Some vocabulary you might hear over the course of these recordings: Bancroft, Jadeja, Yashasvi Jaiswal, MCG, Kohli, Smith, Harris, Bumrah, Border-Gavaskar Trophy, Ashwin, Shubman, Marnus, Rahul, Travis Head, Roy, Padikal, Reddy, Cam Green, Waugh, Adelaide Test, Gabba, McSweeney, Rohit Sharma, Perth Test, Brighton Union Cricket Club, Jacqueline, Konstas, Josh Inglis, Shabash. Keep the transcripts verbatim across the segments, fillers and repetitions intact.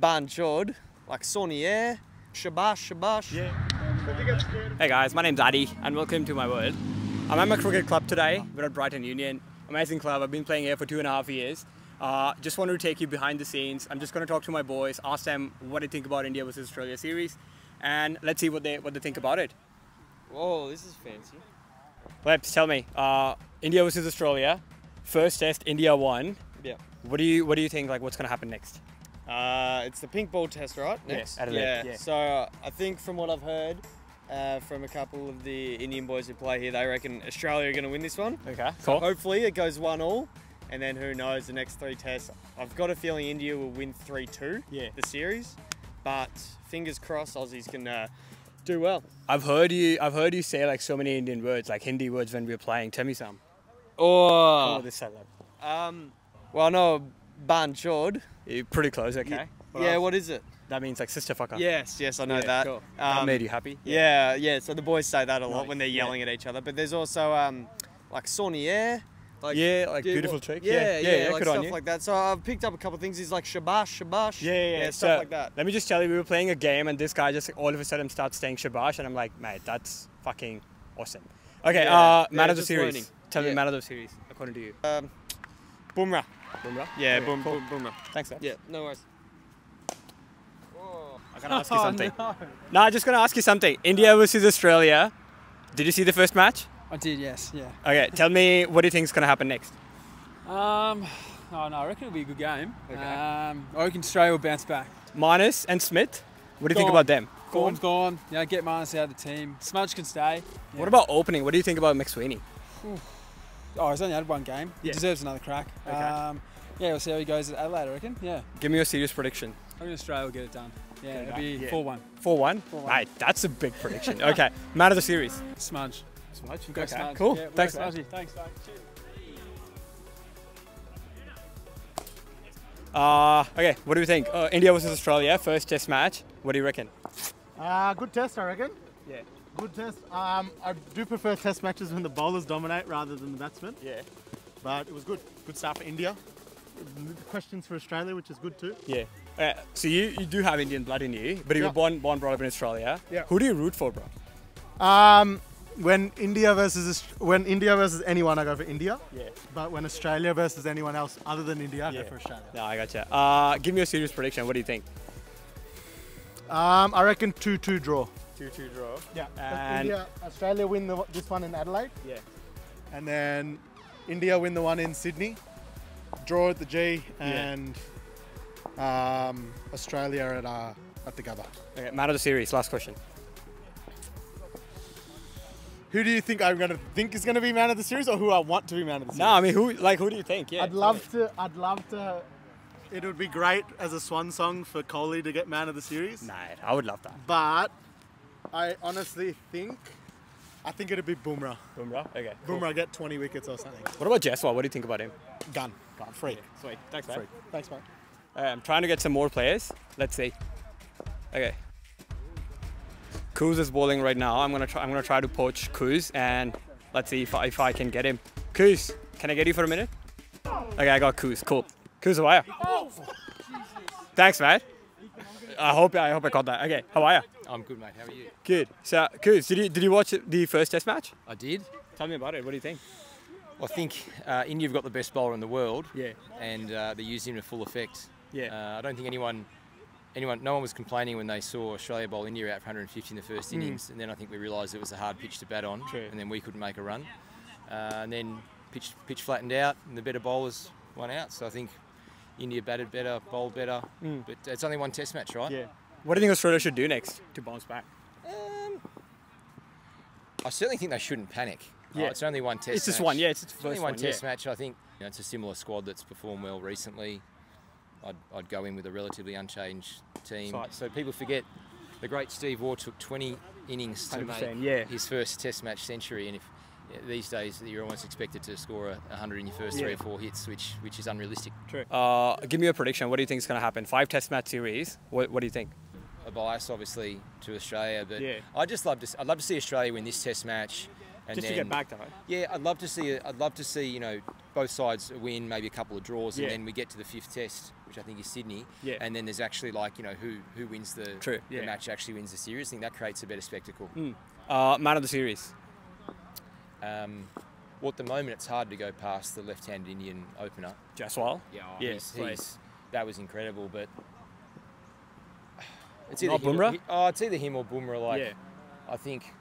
Banjod, like Saunier, Shabash, Shabash. Yeah. Hey guys, my name's Addy and welcome to my world. I'm at my cricket club today. We're at Brighton Union. Amazing club. I've been playing here for two and a half years. Uh, just wanted to take you behind the scenes. I'm just going to talk to my boys, ask them what they think about India versus Australia series, and let's see what they what they think about it. Whoa, this is fancy. Leps, tell me, uh, India versus Australia, first test India won. Yeah. What do you what do you think? Like, what's going to happen next? Uh, it's the pink ball test, right? Next. Yes, Adelaide. Yeah. yeah. So uh, I think from what I've heard uh, from a couple of the Indian boys who play here, they reckon Australia are going to win this one. Okay. So cool. Hopefully it goes one all. And then who knows, the next three tests. I've got a feeling India will win three two, yeah. the series. But fingers crossed Aussies can uh, do well. I've heard you I've heard you say like so many Indian words, like Hindi words when we were playing. Tell me some. Oh, oh this side Um Well no Banjod. You're pretty close, okay. Yeah, what, yeah, what is it? That means like sister fucker. Yes, yes, I know yeah, that. Cool. Um, I made you happy. Yeah, yeah, yeah, so the boys say that a lot nice. when they're yelling yeah. at each other. But there's also um like Saunier. Like, yeah, like dude, beautiful trick. Yeah, yeah, yeah, yeah like stuff like that. So I've picked up a couple of things. He's like shabash, shabash. Yeah, yeah, yeah, yeah stuff so like that. Let me just tell you, we were playing a game and this guy just all of a sudden starts saying shabash and I'm like, mate, that's fucking awesome. Okay, yeah, uh, man yeah, of the series. Learning. Tell yeah. me man of the series, according to you. Um, Bumrah. Bumrah? Yeah, okay, boom, cool. Bumrah. Thanks, guys. Yeah, no worries. Whoa. I gotta ask you something. No, nah, I'm just gonna ask you something. India versus Australia. Did you see the first match? I did, yes, yeah. Okay, tell me, what do you think is going to happen next? Um, oh no, I reckon it'll be a good game. Okay. Um, I reckon Australia will bounce back. Marnus and Smith, what do you think about them? Form's gone. Yeah, get Marnus out of the team. Smudge can stay. Yeah. What about opening? What do you think about McSweeney? Ooh. Oh, he's only had one game. He yeah. deserves another crack. Okay. Um, yeah, we'll see how he goes at Adelaide, I reckon. Yeah. Give me your serious prediction. I reckon Australia will get it done. Yeah, it'll be four one. four one? Mate, that's a big prediction. Okay, man of the series. Smudge. Smudge. We'll go okay. Smudge. Cool. Yeah, we'll Thanks, Smudge. Thanks, Smudge. Uh, okay, what do we think? Uh, India versus Australia, first test match. What do you reckon? Uh, good test, I reckon. Yeah. Good test. Um, I do prefer test matches when the bowlers dominate rather than the batsmen. Yeah. But it was good. Good start for India. Questions for Australia, which is good too. Yeah. Uh, so you, you do have Indian blood in you, but you yeah. were born, born brought up in Australia. Yeah. Who do you root for, bro? Um... When India versus when India versus anyone, I go for India. Yeah. But when Australia versus anyone else other than India, I yeah. go for Australia. No, I gotcha. Uh, give me a serious prediction. What do you think? Um, I reckon two two draw. two two draw. Yeah. And India, Australia win the, this one in Adelaide. Yeah. And then India win the one in Sydney. Draw at the G and yeah. um, Australia at uh, at the Gabba. Okay. Man of the series. Last question. Who do you think I'm gonna think is gonna be man of the series, or who I want to be man of the series? No, I mean who like who do you think? Yeah, I'd love totally. to. I'd love to. It would be great as a swan song for Kohli to get man of the series. Nah, I would love that. But I honestly think I think it'd be Bumrah. Bumrah, okay. Bumrah cool. get twenty wickets or something. What about Jaiswal? What do you think about him? Gun, gun, free. Yeah, sweet. Thanks, mate. Thanks, mate. All right, I'm trying to get some more players. Let's see. Okay. Kuz is bowling right now. I'm gonna try. I'm gonna try to poach Kuz, and let's see if I, if I can get him. Kuz, can I get you for a minute? Okay, I got Kuz. Cool. Kuz, how are you? Oh, thanks, mate. I hope I hope I got that. Okay, how are you? I'm good, mate. How are you? Good. So, Kuz, did you did you watch the first test match? I did. Tell me about it. What do you think? I think uh, India've got the best bowler in the world. Yeah. And uh, they used him to full effect. Yeah. Uh, I don't think anyone. Anyone, no one was complaining when they saw Australia bowl India out for one hundred fifty in the first innings, mm. and then I think we realised it was a hard pitch to bat on, True. and then we couldn't make a run, uh, and then pitch pitch flattened out, and the better bowlers won out. So I think India batted better, bowled better, mm. but it's only one Test match, right? Yeah. What do you think Australia should do next to bounce back? Um, I certainly think they shouldn't panic. Yeah, oh, it's only one Test. It's just match. one, yeah. It's, it's, it's only one, one Test yeah. match. I think you know, it's a similar squad that's performed well recently. I'd, I'd go in with a relatively unchanged team. Sight. So people forget the great Steve Waugh took twenty innings to make yeah. his first Test match century, and if these days you're almost expected to score a hundred in your first yeah. three or four hits, which which is unrealistic. True. Uh, give me a prediction. What do you think is going to happen? Five Test match series. What, what do you think? A bias, obviously, to Australia, but yeah. I just love to. I'd love to see Australia win this Test match. And just then, to get back to it. Yeah, I'd love to see. I'd love to see you know both sides win, maybe a couple of draws, yeah. and then we get to the fifth test, which I think is Sydney. Yeah. And then there's actually like you know who who wins the, True. the yeah. match actually wins the series. I think that creates a better spectacle. Mm. Uh, man of the series. Um, well, at the moment it's hard to go past the left-handed Indian opener. Jaiswal. Yeah. Oh, yes. He's, he's, that was incredible, but it's either him or, oh, it's either him or Bumrah. Like yeah. I think.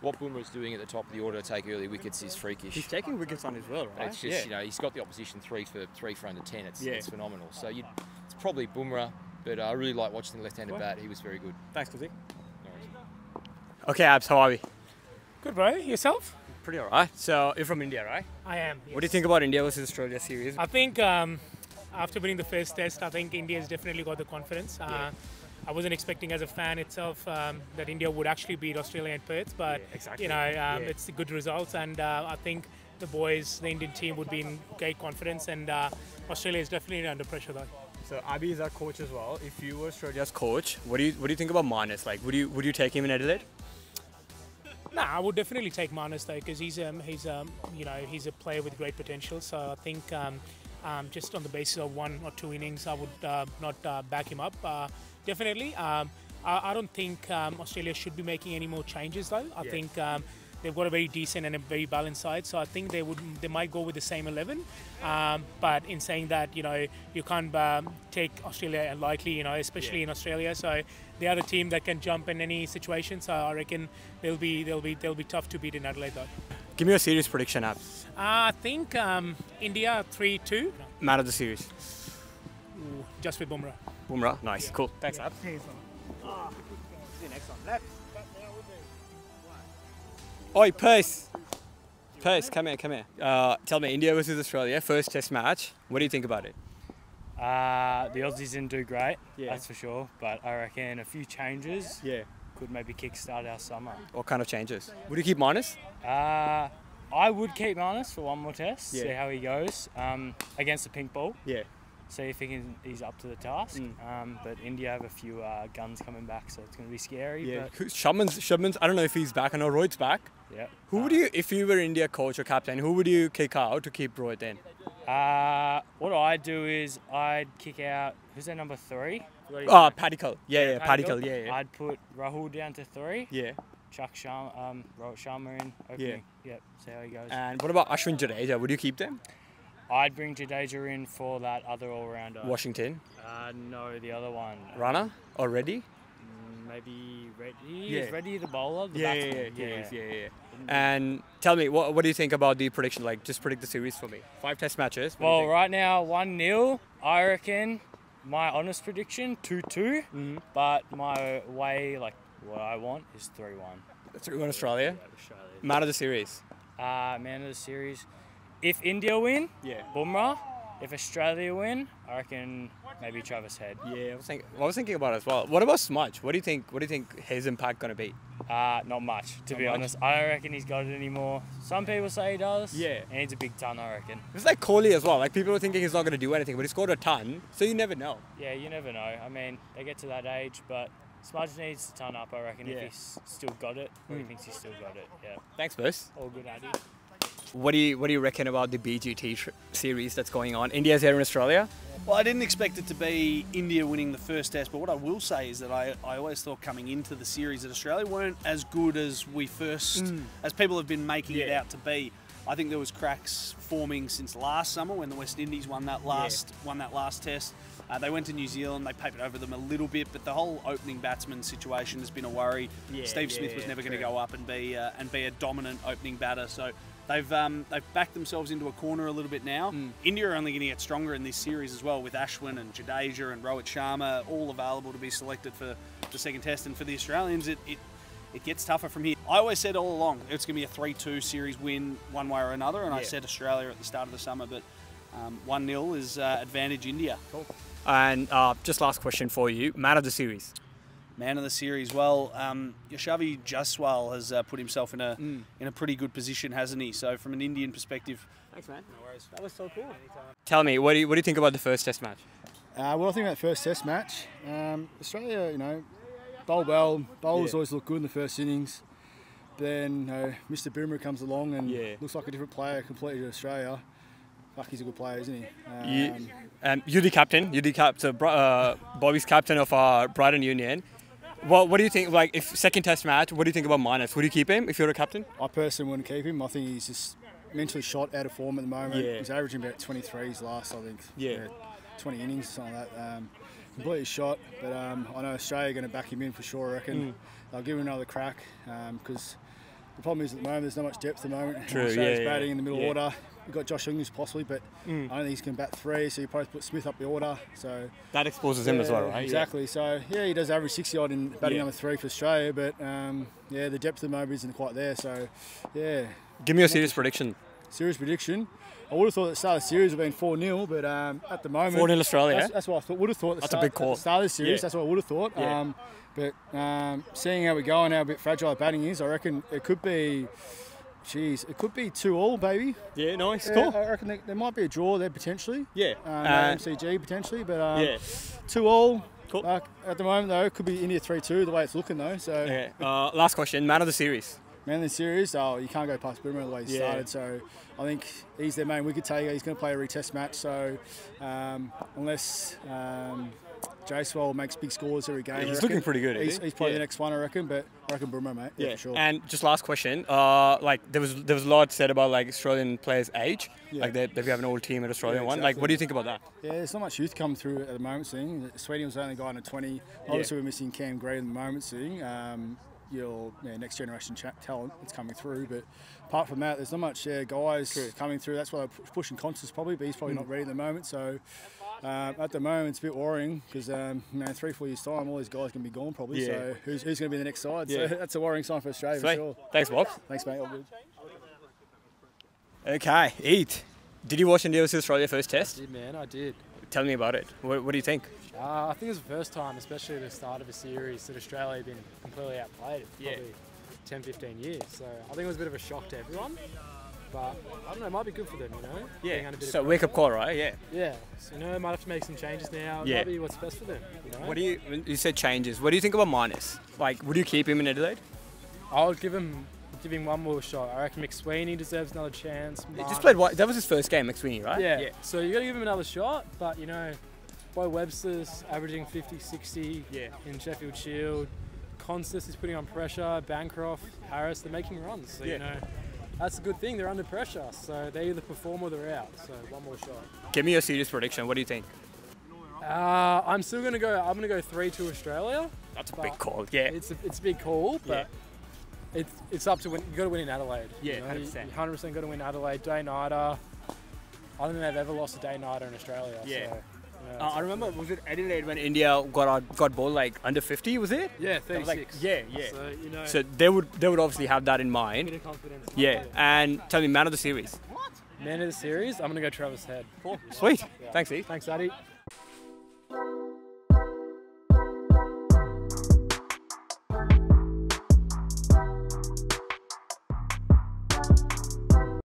What Bumrah's doing at the top of the order to take early wickets is freakish. He's taking wickets on as well, right? It's just, yeah. you know, he's got the opposition three for three for under ten. It's, yeah. it's phenomenal. So you'd, it's probably Bumrah, but uh, I really like watching the left-handed well, bat. He was very good. Thanks, Kazik. No okay, Abs, how are we? Good, bro. Yourself? Pretty all right. So you're from India, right? I am. Yes. What do you think about India versus Australia series? I think um, after winning the first test, I think India's definitely got the confidence. Uh, yeah. I wasn't expecting as a fan itself um, that India would actually beat Australia in Perth, but yeah, exactly. you know, um, yeah. it's good results, and uh, I think the boys, the Indian team would be in great confidence, and uh, Australia is definitely under pressure though. So Abi is our coach as well. If you were Australia's coach, what do you what do you think about Marnus? Like, would you would you take him in Adelaide? Nah, I would definitely take Marnus though, because he's um, he's um, you know he's a player with great potential. So I think um, um, just on the basis of one or two innings, I would uh, not uh, back him up. Uh, Definitely. Um, I, I don't think um, Australia should be making any more changes, though. I yeah. think um, they've got a very decent and a very balanced side, so I think they would they might go with the same eleven. Um, but in saying that, you know, you can't um, take Australia lightly, you know, especially yeah. in Australia. So they are the team that can jump in any situation. So I reckon they'll be they'll be they'll be tough to beat in Adelaide, though. Give me a series prediction, Ab. Uh, I think um, India three two. Man of the series. Ooh, just with Bumrah. Bumrah, nice, yeah. cool. Thanks, Ab. Yeah. Oh. See you next one. Oi, Pace. Pace, come here, come here. Uh, tell me, India versus Australia, first test match. What do you think about it? Uh, the Aussies didn't do great, yeah. that's for sure. But I reckon a few changes yeah. could maybe kickstart our summer. What kind of changes? Would you keep Marnus? Uh, I would keep Marnus for one more test, yeah. see how he goes um, against the pink ball. Yeah. See if he can, he's up to the task. Mm. Um, but India have a few uh, guns coming back, so it's going to be scary. Yeah, but Shubman's, Shubman's, I don't know if he's back. I know Rohit's back. Yeah. Who uh, would you, if you were India coach or captain, who would you kick out to keep Roy then? Uh, what I'd do is I'd kick out, who's their number three? Oh, Padikal. Yeah, yeah, yeah Padikal. Padikal. Yeah, yeah. I'd put Rahul down to three. Yeah. Chuck Sharma, um, Rohit Sharma in opening. Yeah. Yep, see how he goes. And what about Ashwin Jadeja? Would you keep them? I'd bring Jadeja in for that other all-rounder. Washington? Uh, no, the other one. Runner? Or Reddy? Mm, maybe Reddy. Yeah. Is Reddy the bowler? The yeah, yeah, yeah, yeah. yeah, yeah, yeah. And tell me, what, what do you think about the prediction? Like, just predict the series for me. Five test matches. Well, right now, one nil, I reckon. My honest prediction, two two. Mm-hmm. But my way, like, what I want is three one. three one Australia? Yeah, Australia. Man of the series? Uh, man of the series. If India win, yeah. Bumrah. If Australia win, I reckon maybe Travis Head. Yeah, I was thinking. I was thinking about it as well. What about Smudge? What do you think? What do you think his impact gonna be? Uh, not much, to not be much. honest. I don't reckon he's got it anymore. Some people say he does. Yeah, and he's a big ton, I reckon. It's like Kohli as well. Like people were thinking he's not gonna do anything, but he scored a ton. So you never know. Yeah, you never know. I mean, they get to that age, but Smudge needs to ton up, I reckon. Yeah. If he's still got it, or mm. he thinks he's still got it. Yeah. Thanks, Bruce. All good, Andy. What do you what do you reckon about the B G T series that's going on? India's here in Australia. Well, I didn't expect it to be India winning the first test, but what I will say is that I, I always thought coming into the series that Australia weren't as good as we first mm. as people have been making yeah. it out to be. I think there was cracks forming since last summer when the West Indies won that last yeah. won that last test. Uh, they went to New Zealand, they papered over them a little bit, but the whole opening batsman situation has been a worry. Yeah, Steve yeah, Smith was yeah, never going to go up and be uh, and be a dominant opening batter, so. They've um, they've backed themselves into a corner a little bit now. Mm. India are only going to get stronger in this series as well, with Ashwin and Jadeja and Rohit Sharma all available to be selected for the second test. And for the Australians, it it, it gets tougher from here. I always said all along it's going to be a three two series win one way or another, and yeah. I said Australia at the start of the summer, but um, one nil is uh, advantage India. Cool. And uh, just last question for you, man of the series. Man of the series. Well, um, Yashasvi Jaiswal has uh, put himself in a mm. in a pretty good position, hasn't he? So from an Indian perspective. Thanks, man. No worries. That was so cool. Tell me, what do you what do you think about the first Test match? Uh, well, I think about the first Test match. Um, Australia, you know, bowled well. Bowlers yeah. always look good in the first innings. Then uh, Mister Bumrah comes along and yeah. looks like a different player completely to Australia. Fuck, he's a good player, isn't he? Um, yeah. um, you're the captain. You're the captain. Uh, Bobby's captain of uh, Brighton Union. Well, what do you think, like, if second test match, what do you think about Marnus? Would you keep him if you're a captain? I personally wouldn't keep him. I think he's just mentally shot, out of form at the moment. Yeah. He's averaging about twenty-threes last, I think. Yeah. yeah twenty innings, something like that. Um, completely shot, but um, I know Australia are going to back him in for sure, I reckon. Mm. They'll give him another crack because um, the problem is at the moment there's not much depth at the moment. True, Australia's yeah, batting yeah. in the middle yeah. order. You've got Josh Inglis possibly, but mm. I don't think he's going to bat three, so you probably put Smith up the order. So that exposes yeah, him as well, right? Exactly. Yeah. So, yeah, he does average sixty-odd in batting yeah. number three for Australia, but, um, yeah, the depth of the moment isn't quite there. So, yeah. Give me a serious prediction. Serious prediction? I would have thought that the start of the series would have been four nil, but um, at the moment... four nil Australia, that's, that's what I thought. Would have thought the that's start, a big call. At the start of the series, yeah. that's what I would have thought. Yeah. Um, but um, seeing how we go and how a bit fragile batting is, I reckon it could be... Jeez, it could be two all, baby. Yeah, nice. Yeah, cool. I reckon they, there might be a draw there potentially. Yeah. Um, uh, M C G potentially, but um, yeah. two all. Cool. Uh, at the moment though, it could be India three two the way it's looking though. So. Yeah. Uh, last question. Man of the series. Man of the series. Oh, you can't go past Boomer the way he yeah. started. So I think he's their main wicket taker. He's going to play a retest match. So um, unless um, Jaiswal makes big scores every game. Yeah, he's looking pretty good. He's, he? he's probably yeah. the next one, I reckon. But I reckon Bumrah, mate. Yeah, yeah, for sure. And just last question. Uh, like there was there was a lot said about like Australian players' age. Yeah. Like they, they have an old team at Australian yeah, exactly. one. Like, what do you think about that? Yeah, there's not much youth come through at the moment. Seeing Sweeney was the only guy under twenty. Obviously, yeah. we're missing Cam Green at the moment. Seeing um, your yeah, next generation talent that's coming through. But apart from that, there's not much yeah, guys True. coming through. That's why they're pushing Konstas probably. But he's probably mm. not ready at the moment. So. Uh, at the moment, it's a bit worrying because um, you know, three, four years' time, all these guys can be gone probably. Yeah. So who's, who's going to be the next side? Yeah. So that's a worrying sign for Australia Sweet. for sure. Thanks, Bob. Thanks, mate. All good. Okay, Eat. Did you watch India versus Australia first test? I did, man. I did. Tell me about it. What, what do you think? Uh, I think it was the first time, especially at the start of a series, that Australia had been completely outplayed for yeah. probably ten, fifteen years. So I think it was a bit of a shock to everyone. But I don't know, it might be good for them, you know? Yeah, so wake up call, right? Yeah. Yeah, so, you know, they might have to make some changes now. It yeah. might be what's best for them, you know? What do you, you said changes, what do you think about Marnus? Like, would you keep him in Adelaide? I would give him, give him one more shot. I reckon McSweeney deserves another chance. He just played, that was his first game, McSweeney, right? Yeah, yeah. So you got to give him another shot, but, you know, Boy Webster's averaging fifty, sixty yeah. in Sheffield Shield. Konstas is putting on pressure, Bancroft, Harris, they're making runs, so, yeah. you know. That's a good thing, they're under pressure, so they either perform or they're out, so one more shot. Give me your serious prediction, what do you think? Uh, I'm still going to go, I'm going to go three two Australia. That's a big call, yeah. It's a, it's a big call, but yeah. it's it's up to win, you've got to win in Adelaide. Yeah, you know? one hundred percent. You one hundred percent got to win Adelaide, day-nighter. I don't think they've ever lost a day-nighter in Australia, yeah. so... Yeah, uh, I remember, was it Adelaide when India got out, got bowled like under fifty? Was it? Yeah, thirty-six. Like, yeah, yeah. So, you know, so they would they would obviously have that in mind. A bit of confidence. Yeah, and tell me, man of the series. What? Man of the series? I'm gonna go Travis Head. Cool. Sweet. Yeah. Thanks, E. Thanks, Addy.